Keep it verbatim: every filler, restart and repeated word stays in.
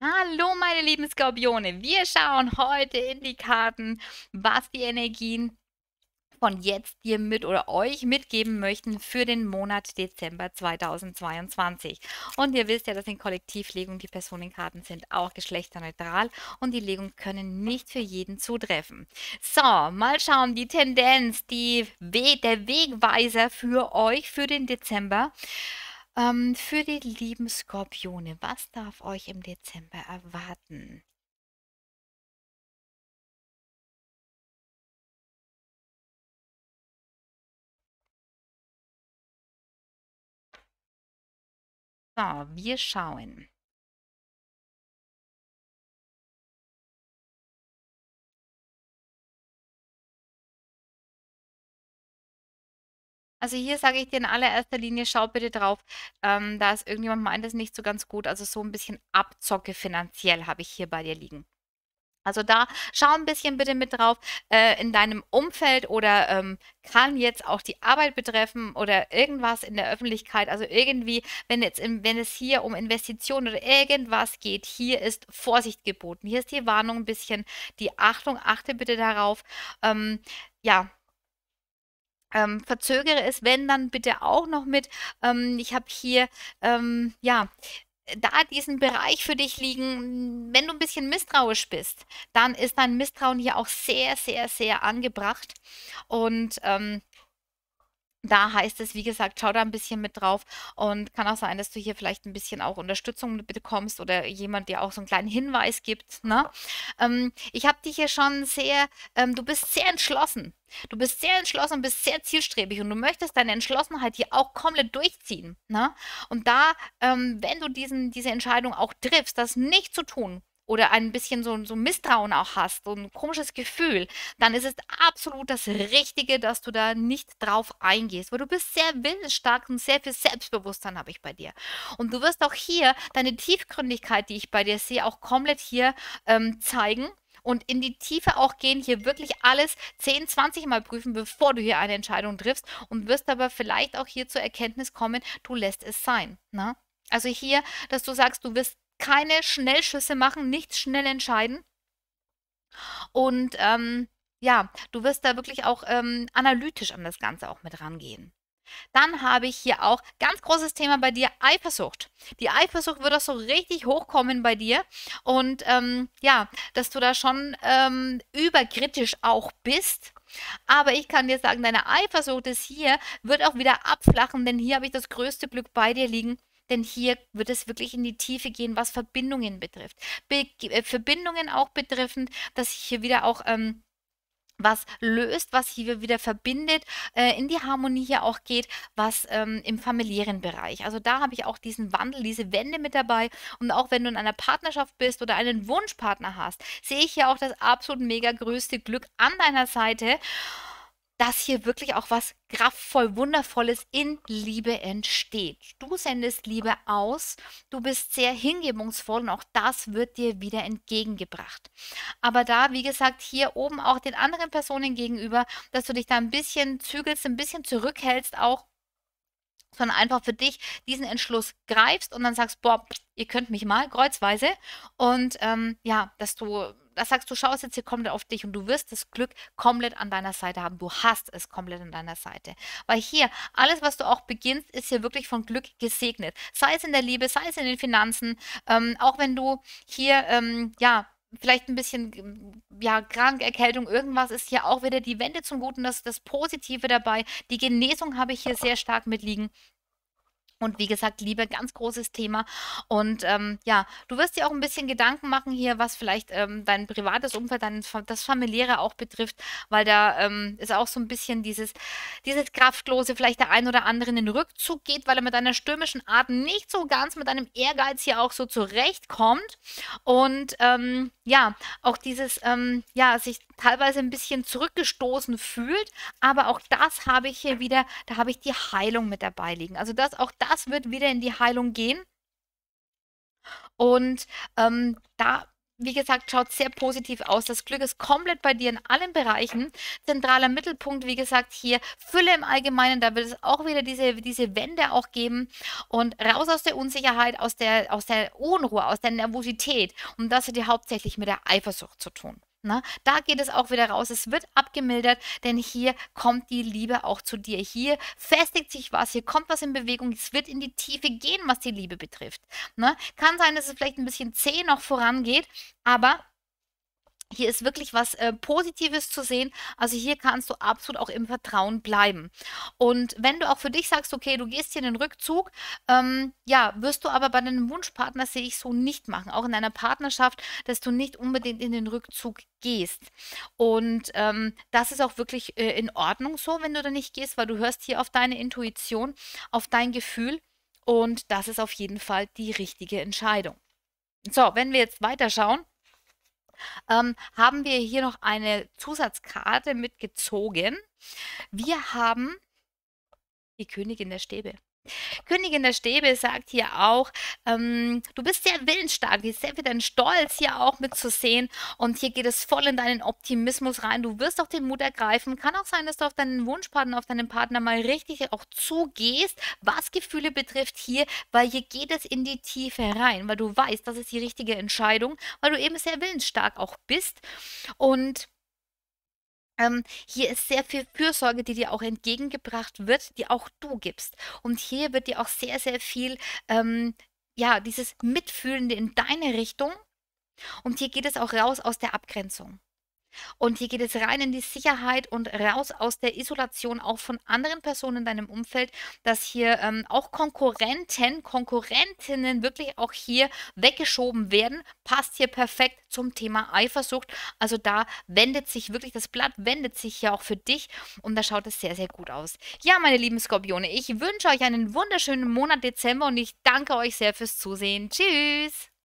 Hallo meine lieben Skorpione, wir schauen heute in die Karten, was die Energien von jetzt dir mit oder euch mitgeben möchten für den Monat Dezember zweitausendzweiundzwanzig. Und ihr wisst ja, dass in Kollektivlegung die Personenkarten sind auch geschlechterneutral und die Legungen können nicht für jeden zutreffen. So, mal schauen, die Tendenz, die We- der Wegweiser für euch für den Dezember. Für die lieben Skorpione, was darf euch im Dezember erwarten? So, wir schauen. Also hier sage ich dir in allererster Linie, schau bitte drauf, ähm, da ist irgendjemand meint das nicht so ganz gut, also so ein bisschen Abzocke finanziell habe ich hier bei dir liegen. Also da schau ein bisschen bitte mit drauf, äh, in deinem Umfeld oder ähm, kann jetzt auch die Arbeit betreffen oder irgendwas in der Öffentlichkeit. Also irgendwie, wenn, jetzt im, wenn es hier um Investitionen oder irgendwas geht, hier ist Vorsicht geboten. Hier ist die Warnung ein bisschen, die Achtung, achte bitte darauf, ähm, ja, Ähm, verzögere es, wenn, dann bitte auch noch mit. Ähm, ich habe hier, ähm, ja, da diesen Bereich für dich liegen, wenn du ein bisschen misstrauisch bist, dann ist dein Misstrauen hier auch sehr, sehr, sehr angebracht. Und ähm, da heißt es, wie gesagt, schau da ein bisschen mit drauf und kann auch sein, dass du hier vielleicht ein bisschen auch Unterstützung bekommst oder jemand dir auch so einen kleinen Hinweis gibt. Ne? Ähm, ich habe dich hier schon sehr, ähm, du bist sehr entschlossen. Du bist sehr entschlossen und bist sehr zielstrebig und du möchtest deine Entschlossenheit hier auch komplett durchziehen. Ne? Und da, ähm, wenn du diesen, diese Entscheidung auch triffst, das nicht zu tun, oder ein bisschen so, so Misstrauen auch hast, so ein komisches Gefühl, dann ist es absolut das Richtige, dass du da nicht drauf eingehst, weil du bist sehr willensstark und sehr viel Selbstbewusstsein habe ich bei dir. Und du wirst auch hier deine Tiefgründigkeit, die ich bei dir sehe, auch komplett hier ähm, zeigen und in die Tiefe auch gehen, hier wirklich alles zehn, zwanzig Mal prüfen, bevor du hier eine Entscheidung triffst und wirst aber vielleicht auch hier zur Erkenntnis kommen, du lässt es sein. Ne? Also hier, dass du sagst, du wirst keine Schnellschüsse machen, nichts schnell entscheiden. Und ähm, ja, du wirst da wirklich auch ähm, analytisch an das Ganze auch mit rangehen. Dann habe ich hier auch ganz großes Thema bei dir, Eifersucht. Die Eifersucht wird auch so richtig hochkommen bei dir. Und ähm, ja, dass du da schon ähm, überkritisch auch bist. Aber ich kann dir sagen, deine Eifersucht ist hier, wird auch wieder abflachen, denn hier habe ich das größte Glück bei dir liegen. Denn hier wird es wirklich in die Tiefe gehen, was Verbindungen betrifft. Be äh, Verbindungen auch betreffend, dass sich hier wieder auch ähm, was löst, was hier wieder verbindet, äh, in die Harmonie hier auch geht, was ähm, im familiären Bereich. Also da habe ich auch diesen Wandel, diese Wende mit dabei. Und auch wenn du in einer Partnerschaft bist oder einen Wunschpartner hast, sehe ich hier auch das absolut mega größte Glück an deiner Seite, dass hier wirklich auch was kraftvoll, wundervolles in Liebe entsteht. Du sendest Liebe aus, du bist sehr hingebungsvoll und auch das wird dir wieder entgegengebracht. Aber da, wie gesagt, hier oben auch den anderen Personen gegenüber, dass du dich da ein bisschen zügelst, ein bisschen zurückhältst auch, sondern einfach für dich diesen Entschluss greifst und dann sagst, boah, ihr könnt mich mal, kreuzweise. Und ähm, ja, dass du, das sagst du, schaust jetzt hier komplett auf dich und du wirst das Glück komplett an deiner Seite haben. Du hast es komplett an deiner Seite. Weil hier, alles, was du auch beginnst, ist hier wirklich von Glück gesegnet. Sei es in der Liebe, sei es in den Finanzen, ähm, auch wenn du hier, ähm, ja, vielleicht ein bisschen, ja, krank, Erkältung, irgendwas ist hier auch wieder die Wende zum Guten, das, das Positive dabei. Die Genesung habe ich hier sehr stark mitliegen. Und wie gesagt, Liebe, ganz großes Thema. Und ähm, ja, du wirst dir auch ein bisschen Gedanken machen hier, was vielleicht ähm, dein privates Umfeld, dein, das Familiäre auch betrifft, weil da ähm, ist auch so ein bisschen dieses, dieses Kraftlose, vielleicht der ein oder andere in den Rückzug geht, weil er mit deiner stürmischen Art nicht so ganz mit deinem Ehrgeiz hier auch so zurechtkommt. Und ähm, ja, auch dieses, ähm, ja, sich teilweise ein bisschen zurückgestoßen fühlt, aber auch das habe ich hier wieder, da habe ich die Heilung mit dabei liegen. Also das auch das Das wird wieder in die Heilung gehen und ähm, da Wie gesagt, schaut sehr positiv aus. Das Glück ist komplett bei dir in allen Bereichen. Zentraler Mittelpunkt, wie gesagt, hier Fülle im Allgemeinen. Da wird es auch wieder diese, diese Wende auch geben. Und raus aus der Unsicherheit, aus der, aus der Unruhe, aus der Nervosität. Und das hat dir hauptsächlich mit der Eifersucht zu tun. Na, da geht es auch wieder raus. Es wird abgemildert, denn hier kommt die Liebe auch zu dir. Hier festigt sich was, hier kommt was in Bewegung. Es wird in die Tiefe gehen, was die Liebe betrifft. Na, kann sein, dass es vielleicht ein bisschen zäh noch vorangeht, aber hier ist wirklich was äh, Positives zu sehen. Also hier kannst du absolut auch im Vertrauen bleiben. Und wenn du auch für dich sagst, okay, du gehst hier in den Rückzug, ähm, ja, wirst du aber bei deinem Wunschpartner, sehe ich so, nicht machen. Auch in deiner Partnerschaft, dass du nicht unbedingt in den Rückzug gehst. Und ähm, das ist auch wirklich äh, in Ordnung so, wenn du da nicht gehst, weil du hörst hier auf deine Intuition, auf dein Gefühl. Und das ist auf jeden Fall die richtige Entscheidung. So, wenn wir jetzt weiterschauen, Ähm, haben wir hier noch eine Zusatzkarte mitgezogen. Wir haben die Königin der Stäbe. Königin der Stäbe sagt hier auch, ähm, du bist sehr willensstark, hier ist sehr viel dein Stolz hier auch mitzusehen und hier geht es voll in deinen Optimismus rein. Du wirst auch den Mut ergreifen. Kann auch sein, dass du auf deinen Wunschpartner, auf deinen Partner mal richtig auch zugehst, was Gefühle betrifft hier, weil hier geht es in die Tiefe rein, weil du weißt, das ist die richtige Entscheidung, weil du eben sehr willensstark auch bist und Ähm, hier ist sehr viel Fürsorge, die dir auch entgegengebracht wird, die auch du gibst. Und hier wird dir auch sehr, sehr viel, ähm, ja, dieses Mitfühlende in deine Richtung. Und hier geht es auch raus aus der Abgrenzung. Und hier geht es rein in die Sicherheit und raus aus der Isolation auch von anderen Personen in deinem Umfeld, dass hier ähm, auch Konkurrenten, Konkurrentinnen wirklich auch hier weggeschoben werden. Passt hier perfekt zum Thema Eifersucht. Also da wendet sich wirklich, das Blatt wendet sich ja auch für dich und da schaut es sehr, sehr gut aus. Ja, meine lieben Skorpione, ich wünsche euch einen wunderschönen Monat Dezember und ich danke euch sehr fürs Zusehen. Tschüss!